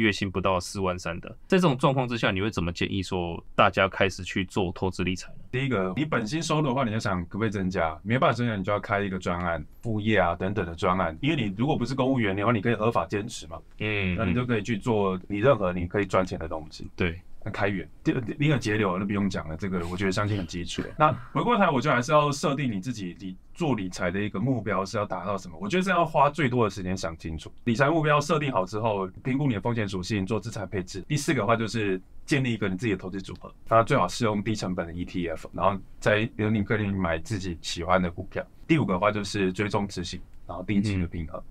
月薪不到4万3的，在这种状况之下，你会怎么建议说大家开始去做投资理财呢？第一个，你本薪收入的话，你要想可不可以增加，没办法增加，你就要开一个专案、副业啊等等的专案，因为你如果不是公务员的话，你可以合法兼职嘛，那你就可以去做你任何你可以赚钱的东西。对。 那开源，第一个节流那不用讲了，这个我觉得相信很基础。那回过头来，我觉得还是要设定你自己做理财的一个目标是要达到什么。我觉得这要花最多的时间想清楚。理财目标设定好之后，评估你的风险属性，做资产配置。第四个的话就是建立一个你自己的投资组合，那最好是用低成本的 ETF， 然后再由你个人买自己喜欢的股票。第五个的话就是追踪执行，然后定期的平衡。